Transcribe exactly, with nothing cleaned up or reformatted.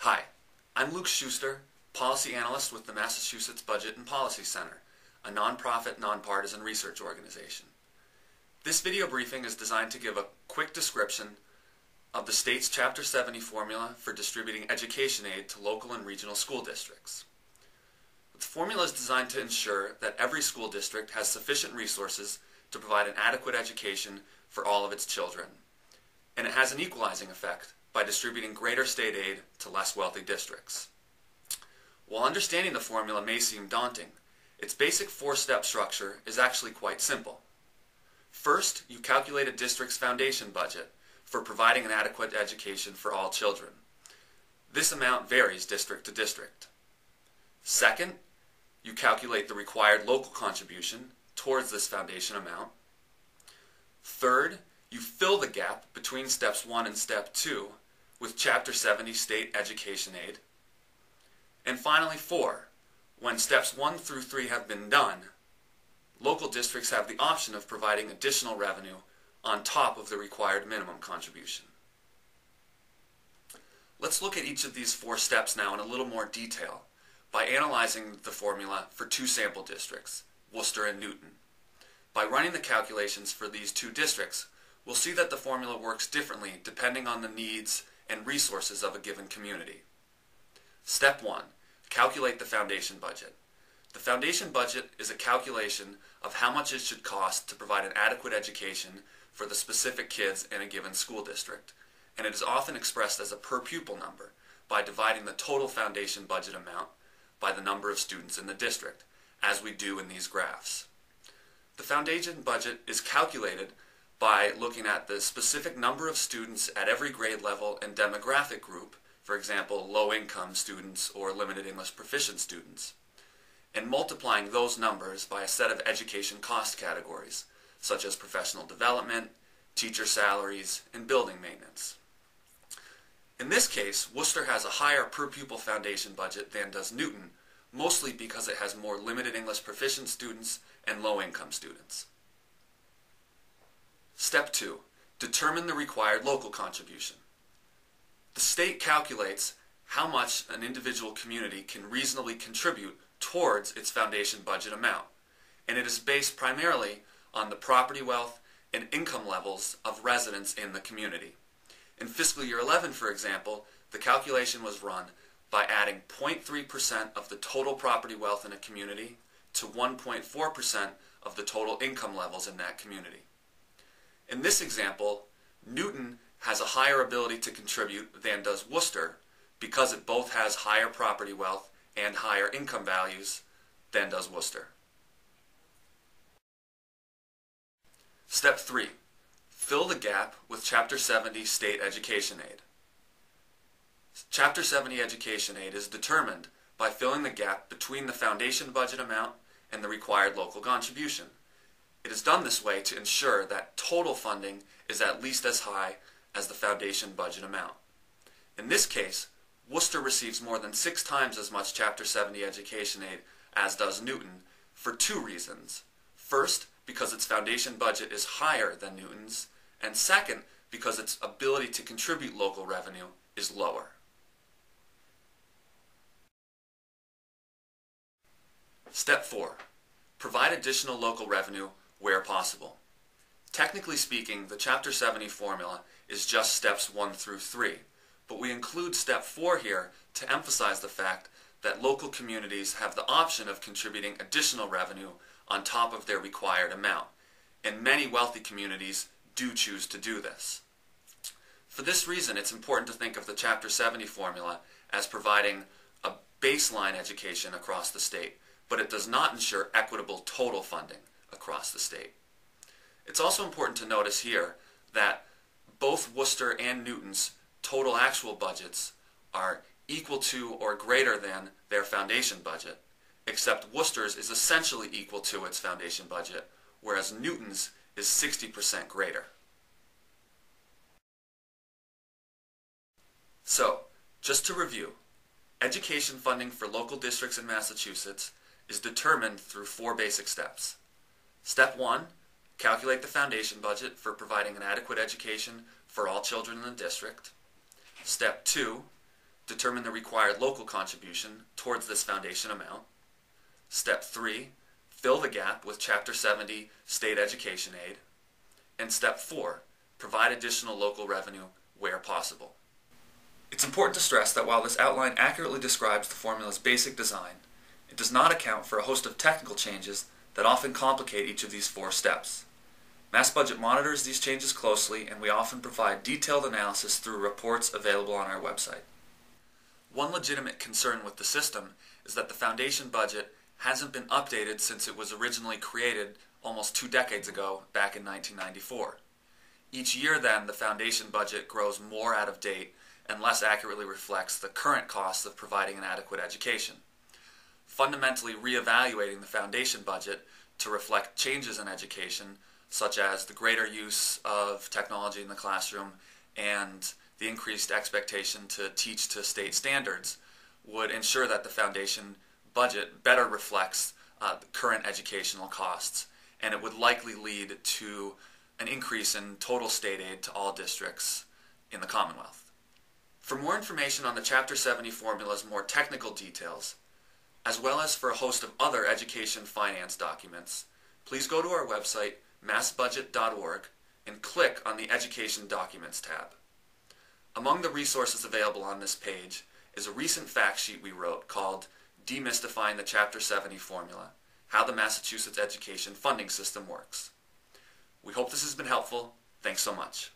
Hi, I'm Luke Schuster, Policy Analyst with the Massachusetts Budget and Policy Center, a nonprofit, nonpartisan research organization. This video briefing is designed to give a quick description of the state's Chapter seventy formula for distributing education aid to local and regional school districts. The formula is designed to ensure that every school district has sufficient resources to provide an adequate education for all of its children, and it has an equalizing effect by distributing greater state aid to less wealthy districts. While understanding the formula may seem daunting, its basic four-step structure is actually quite simple. First, you calculate a district's foundation budget for providing an adequate education for all children. This amount varies district to district. Second, you calculate the required local contribution towards this foundation amount. Third, you fill the gap between steps one and step two with Chapter seventy state education aid. And finally, four, when steps one through three have been done, local districts have the option of providing additional revenue on top of the required minimum contribution. Let's look at each of these four steps now in a little more detail by analyzing the formula for two sample districts, Worcester and Newton. By running the calculations for these two districts, we'll see that the formula works differently depending on the needs and resources of a given community. Step one, calculate the foundation budget. The foundation budget is a calculation of how much it should cost to provide an adequate education for the specific kids in a given school district, and it is often expressed as a per pupil number by dividing the total foundation budget amount by the number of students in the district, as we do in these graphs. The foundation budget is calculated by looking at the specific number of students at every grade level and demographic group, for example, low-income students or limited English proficient students, and multiplying those numbers by a set of education cost categories, such as professional development, teacher salaries, and building maintenance. In this case, Worcester has a higher per-pupil foundation budget than does Newton, mostly because it has more limited English proficient students and low-income students. Step two, determine the required local contribution. The state calculates how much an individual community can reasonably contribute towards its foundation budget amount, and it is based primarily on the property wealth and income levels of residents in the community. In fiscal year eleven, for example, the calculation was run by adding zero point three percent of the total property wealth in a community to one point four percent of the total income levels in that community. In this example, Newton has a higher ability to contribute than does Worcester because it both has higher property wealth and higher income values than does Worcester. Step three, fill the gap with Chapter seventy state education aid. Chapter seventy education aid is determined by filling the gap between the foundation budget amount and the required local contribution. It is done this way to ensure that total funding is at least as high as the foundation budget amount. In this case, Worcester receives more than six times as much Chapter seventy education aid as does Newton for two reasons. First, because its foundation budget is higher than Newton's, and second, because its ability to contribute local revenue is lower. Step four, provide additional local revenue where possible. Technically speaking, the Chapter seventy formula is just steps one through three, but we include step four here to emphasize the fact that local communities have the option of contributing additional revenue on top of their required amount, and many wealthy communities do choose to do this. For this reason, it's important to think of the Chapter seventy formula as providing a baseline education across the state, but it does not ensure equitable total funding across the state. It's also important to notice here that both Worcester and Newton's total actual budgets are equal to or greater than their foundation budget, except Worcester's is essentially equal to its foundation budget, whereas Newton's is sixty percent greater. So, just to review, education funding for local districts in Massachusetts is determined through four basic steps. Step one, calculate the foundation budget for providing an adequate education for all children in the district. Step two, Determine the required local contribution towards this foundation amount. Step three, fill the gap with Chapter seventy state education aid. And step four, provide additional local revenue where possible. It's important to stress that while this outline accurately describes the formula's basic design, it does not account for a host of technical changes that often complicate each of these four steps. Mass Budget monitors these changes closely, and we often provide detailed analysis through reports available on our website. One legitimate concern with the system is that the foundation budget hasn't been updated since it was originally created almost two decades ago, back in nineteen ninety-four. Each year then, the foundation budget grows more out of date and less accurately reflects the current costs of providing an adequate education. Fundamentally reevaluating the foundation budget to reflect changes in education, such as the greater use of technology in the classroom and the increased expectation to teach to state standards, would ensure that the foundation budget better reflects uh, the current educational costs, and it would likely lead to an increase in total state aid to all districts in the Commonwealth. For more information on the Chapter seventy formula's more technical details, as well as for a host of other education finance documents, please go to our website, mass budget dot org, and click on the Education Documents tab. Among the resources available on this page is a recent fact sheet we wrote called Demystifying the Chapter seventy Formula, How the Massachusetts Education Funding System Works. We hope this has been helpful. Thanks so much.